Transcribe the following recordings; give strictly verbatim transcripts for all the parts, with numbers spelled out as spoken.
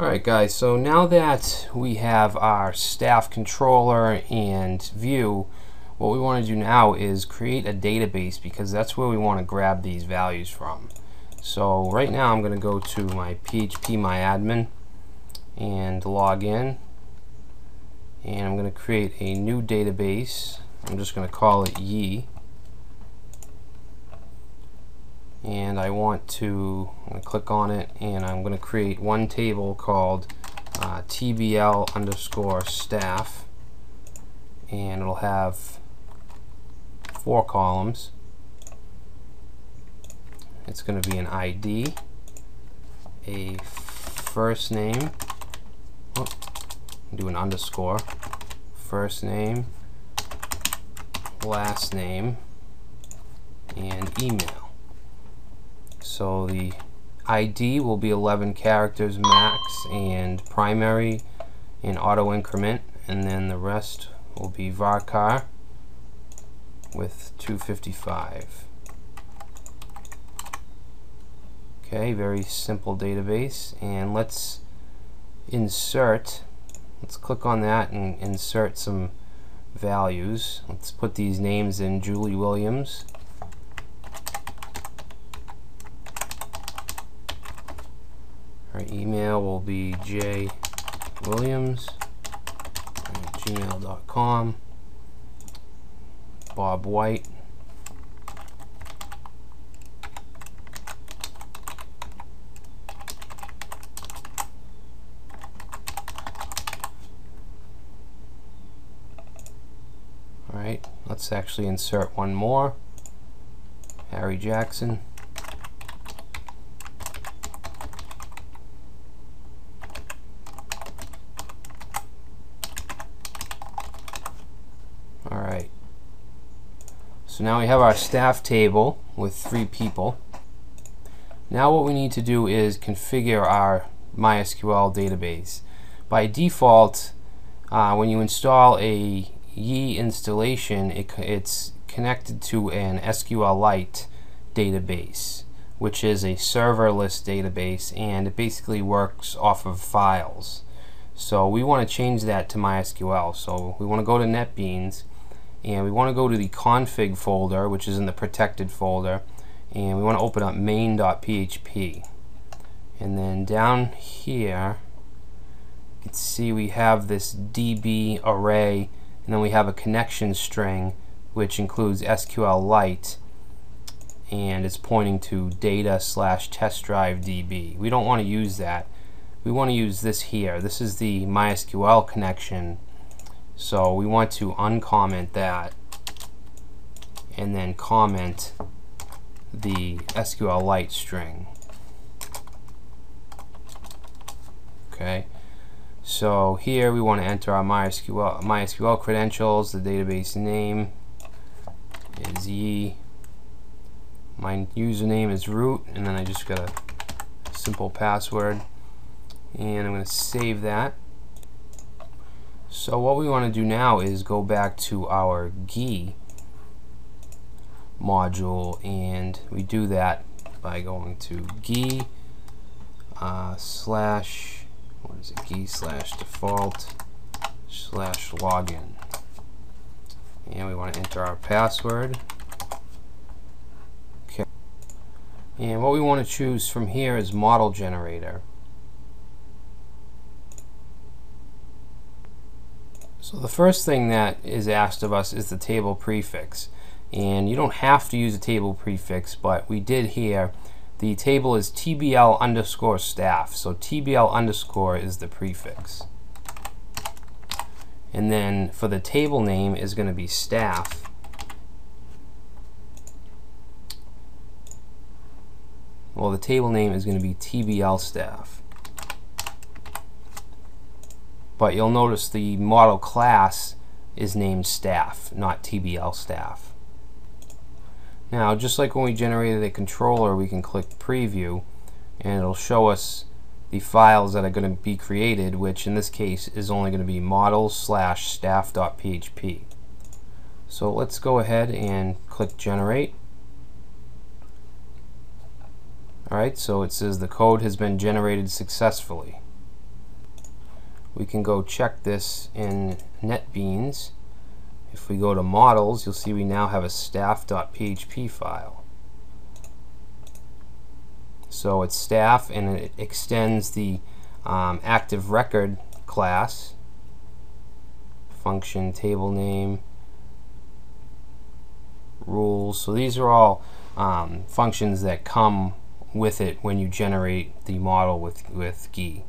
Alright guys, so now that we have our staff controller and view, what we want to do now is create a database, because that's where we want to grab these values from. So right now I'm going to go to my phpMyAdmin and log in, and I'm going to create a new database. I'm just going to call it Yii, and I want to I'm going to click on it, and I'm going to create one table called uh, tbl underscore staff, and it'll have four columns. It's going to be an I D, a first name, oh, do an underscore, first name, last name, and email. So the I D will be eleven characters max, and primary in auto increment, and then the rest will be varchar with two fifty-five. Okay, very simple database. And let's insert, let's click on that and insert some values. Let's put these names in: Julie Williams, her email will be j williams at gmail dot com, Bob White, alright, let's actually insert one more, Harry Jackson. So now we have our staff table with three people. Now what we need to do is configure our MySQL database. By default, uh, when you install a Yii installation, it, it's connected to an SQLite database, which is a serverless database, and it basically works off of files. So we want to change that to MySQL. So we want to go to NetBeans, and we want to go to the config folder, which is in the protected folder, and we want to open up main.php. And then down here you can see we have this db array, and then we have a connection string which includes SQLite, and it's pointing to data slash test drive db. We don't want to use that. We want to use this here. This is the MySQL connection. So we want to uncomment that and then comment the SQLite string. Okay, so here we want to enter our MySQL, MySQL credentials. The database name is Yii. My username is root, and then I just got a simple password. And I'm going to save that. So what we want to do now is go back to our Gii module, and we do that by going to Gii uh, slash what is it Gii slash default slash login, and we want to enter our password. Okay, and what we want to choose from here is model generator. So the first thing that is asked of us is the table prefix, and you don't have to use a table prefix, but we did here. The table is tbl underscore staff, so tbl underscore is the prefix, and then for the table name is going to be staff, well the table name is going to be tbl staff. But you'll notice the model class is named staff, not tbl staff. Now, just like when we generated a controller, we can click preview, and it'll show us the files that are going to be created, which in this case is only going to be model slash staff.php. So let's go ahead and click generate. Alright, so it says the code has been generated successfully. we can go check this in NetBeans. If we go to models, you'll see we now have a staff.php file. So it's staff, and it extends the um, active record class, function, table name, rules. So these are all um, functions that come with it when you generate the model with, with Gii.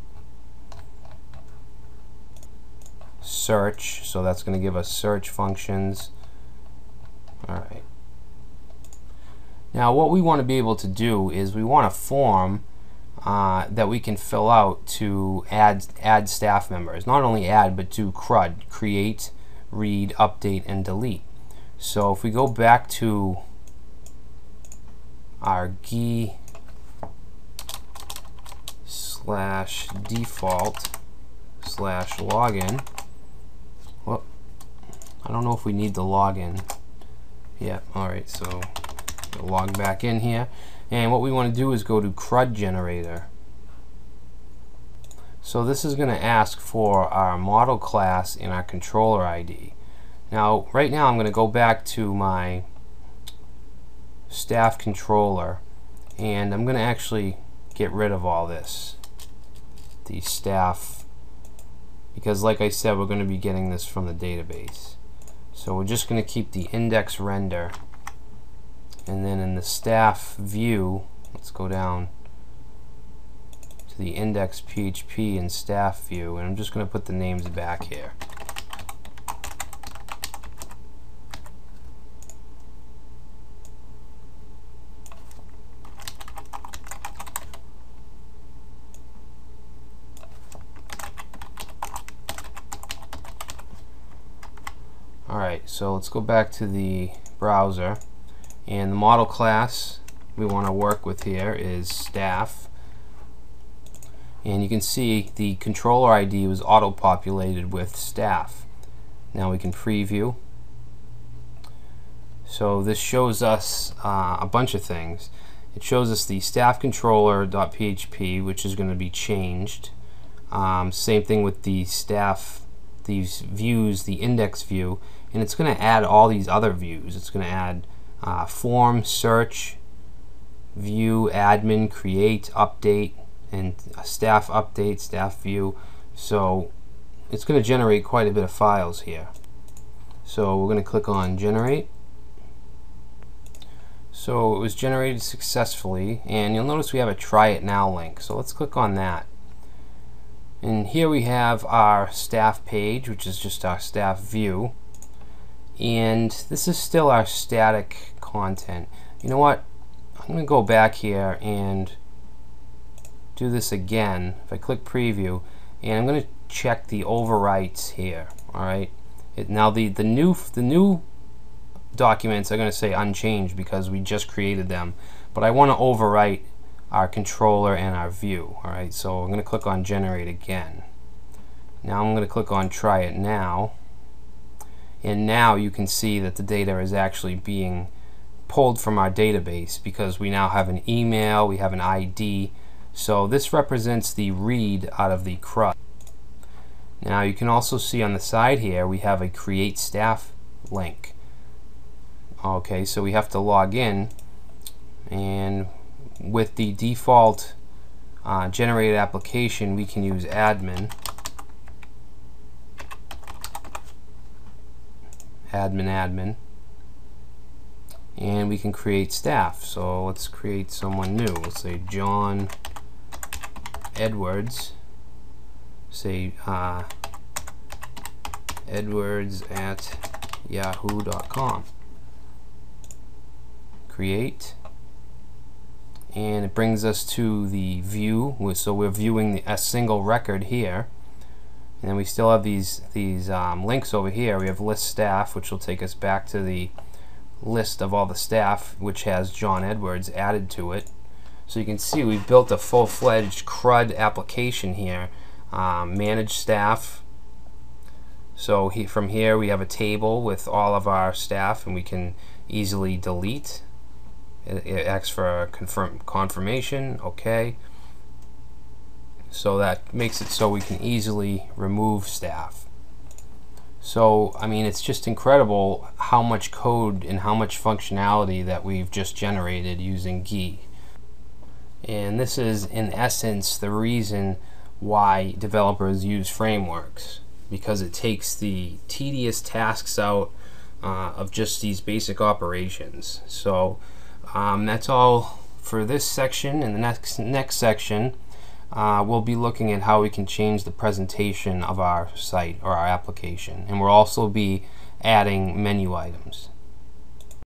Search, so that's going to give us search functions. Alright. Now what we want to be able to do is we want a form uh, that we can fill out to add add staff members. Not only add, but do C R U D, create, read, update, and delete. So if we go back to our Gii slash default slash login. Well, I don't know if we need the login. Yeah, alright, so we'll log back in here. And what we want to do is go to C R U D generator. So this is going to ask for our model class and our controller I D. Now, right now I'm going to go back to my staff controller, and I'm going to actually get rid of all this, the staff, because like I said, we're going to be getting this from the database. So we're just going to keep the index render, and then in the staff view, let's go down to the index P H P and staff view, and I'm just going to put the names back here. Alright, so let's go back to the browser, and the model class we want to work with here is staff, and you can see the controller I D was auto-populated with staff. Now we can preview. So this shows us uh, a bunch of things. It shows us the staff controller.php, which is going to be changed. Um, same thing with the staff, these views, the index view. And it's going to add all these other views. It's going to add uh, form, search, view, admin, create, update, and staff update, staff view. So it's going to generate quite a bit of files here. So we're going to click on generate. So it was generated successfully, and you'll notice we have a try it now link. So let's click on that. And here we have our staff page, which is just our staff view. And this is still our static content. You know what? I'm going to go back here and do this again. If I click preview, and I'm going to check the overwrites here. All right. It, now the the new the new documents are going to say unchanged because we just created them. But I want to overwrite our controller and our view. All right. So I'm going to click on generate again. Now I'm going to click on try it now. And now you can see that the data is actually being pulled from our database, because we now have an email, we have an I D. So this represents the read out of the C R U D. Now you can also see on the side here we have a create staff link. Okay, so we have to log in, and with the default uh, generated application we can use admin. admin admin and we can create staff. So let's create someone new. We'll say John Edwards, say uh, Edwards at yahoo dot com, create, and it brings us to the view. So we're viewing the, a single record here. And then we still have these these um, links over here. We have list staff, which will take us back to the list of all the staff, which has John Edwards added to it. So you can see we've built a full-fledged C R U D application here. Um, manage staff. So he, from here we have a table with all of our staff, and we can easily delete. It, it asks for confirm confirmation. Okay. So that makes it so we can easily remove staff. So, I mean, it's just incredible how much code and how much functionality that we've just generated using Gii. And this is, in essence, the reason why developers use frameworks, because it takes the tedious tasks out uh, of just these basic operations. So um, that's all for this section. In the next, next section, Uh, we'll be looking at how we can change the presentation of our site or our application, and we'll also be adding menu items.